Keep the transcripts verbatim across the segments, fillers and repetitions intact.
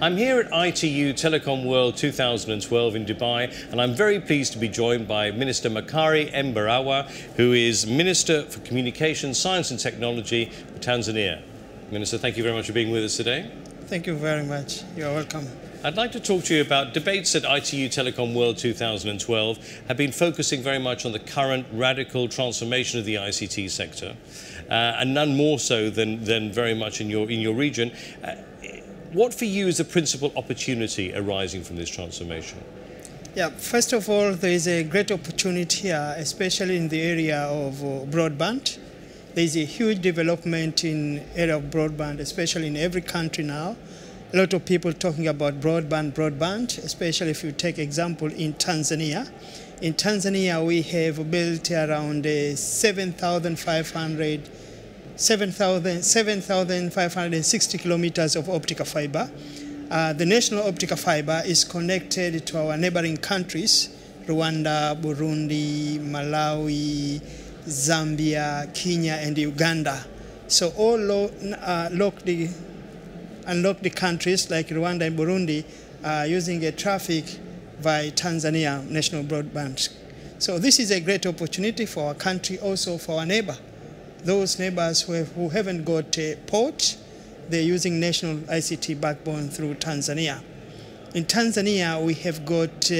I'm here at I T U Telecom World two thousand twelve in Dubai, and I'm very pleased to be joined by Minister Makame Mbarawa, who is Minister for Communication, Science and Technology for Tanzania. Minister, thank you very much for being with us today. Thank you very much. You're welcome. I'd like to talk to you about debates at I T U Telecom World two thousand twelve have been focusing very much on the current radical transformation of the I C T sector, uh, and none more so than, than very much in your, in your region. Uh, What for you is the principal opportunity arising from this transformation? Yeah, first of all, there is a great opportunity here, especially in the area of uh, broadband. There is a huge development in area of broadband, especially in every country now. A lot of people talking about broadband, broadband, especially if you take example in Tanzania. In Tanzania, we have built around uh, seven thousand five hundred seven thousand five hundred sixty kilometers of optical fiber. Uh, the national optical fiber is connected to our neighboring countries, Rwanda, Burundi, Malawi, Zambia, Kenya, and Uganda. So all lo uh, the, unlocked countries like Rwanda and Burundi are using a traffic by Tanzania national broadband. So this is a great opportunity for our country, also for our neighbor. Those neighbors who, have, who haven't got a port, they're using national I C T backbone through Tanzania. In Tanzania, we have got, uh,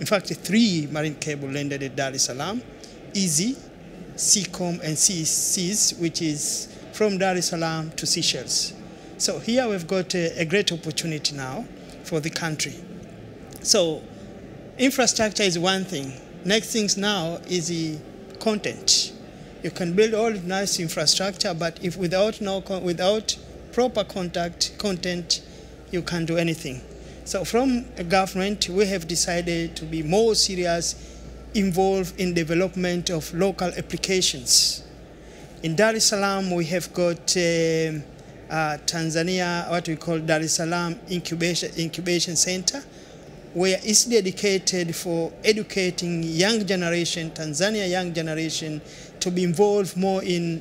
in fact, three marine cable landed at Dar es Salaam: EASY, SECOM, and SEAS, which is from Dar es Salaam to Seychelles. So here we've got a, a great opportunity now for the country. So infrastructure is one thing. Next things now is the content. You can build all nice infrastructure, but if without no without proper contact content, you can't do anything. So from a government, we have decided to be more serious, involved in development of local applications. In Dar es Salaam, we have got uh, uh, Tanzania, what we call Dar es Salaam Incubation Incubation Center, where it's dedicated for educating young generation, Tanzania young generation, to be involved more in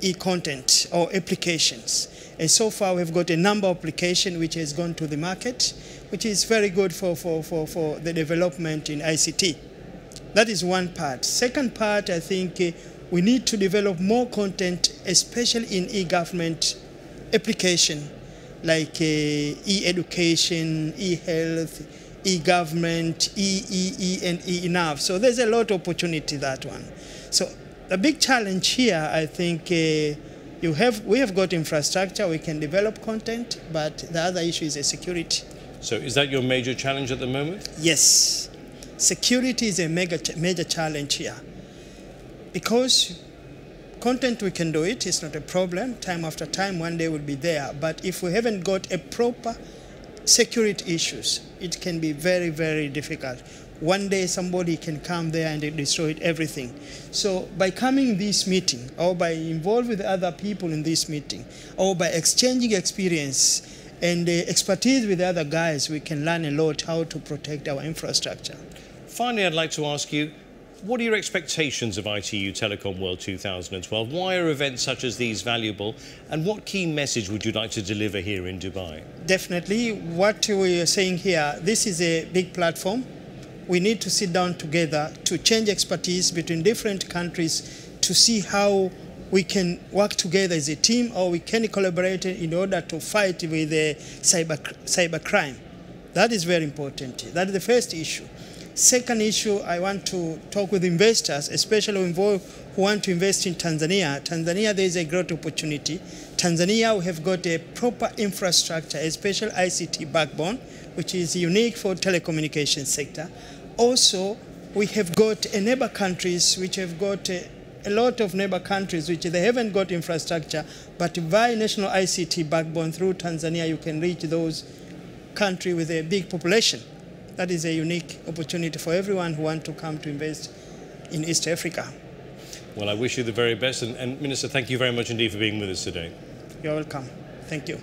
e-content or applications. And so far we've got a number of applications which has gone to the market, which is very good for, for, for, for the development in I C T. That is one part. Second part, I think uh, we need to develop more content, especially in e-government application, like uh, e-education, e-health, e-government, e-E E and e-enough. So there's a lot of opportunity that one. So the big challenge here, I think, uh, you have, we have got infrastructure, we can develop content, but the other issue is security. So is that your major challenge at the moment? Yes. Security is a mega, major challenge here. Because content, we can do it, it's not a problem. Time after time, one day will be there. But if we haven't got a proper security issues, it can be very, very difficult. One day somebody can come there and they destroy everything. So by coming this meeting, or by involved with other people in this meeting, or by exchanging experience and uh, expertise with other guys, we can learn a lot how to protect our infrastructure. Finally, I'd like to ask you, what are your expectations of I T U Telecom World two thousand twelve? Why are events such as these valuable? And what key message would you like to deliver here in Dubai? Definitely, what we are saying here, this is a big platform. We need to sit down together to change expertise between different countries to see how we can work together as a team, or we can collaborate in order to fight with uh, cyber, cyber crime. That is very important. That is the first issue. Second issue, I want to talk with investors, especially involved who want to invest in Tanzania. Tanzania, there is a great opportunity. Tanzania, we have got a proper infrastructure, a special I C T backbone, which is unique for telecommunications sector. Also, we have got a neighbor countries which have got a, a lot of neighbor countries which they haven't got infrastructure, but by national I C T backbone through Tanzania, you can reach those countries with a big population. That is a unique opportunity for everyone who wants to come to invest in East Africa. Well, I wish you the very best, and, and Minister, thank you very much indeed for being with us today. You're welcome. Thank you.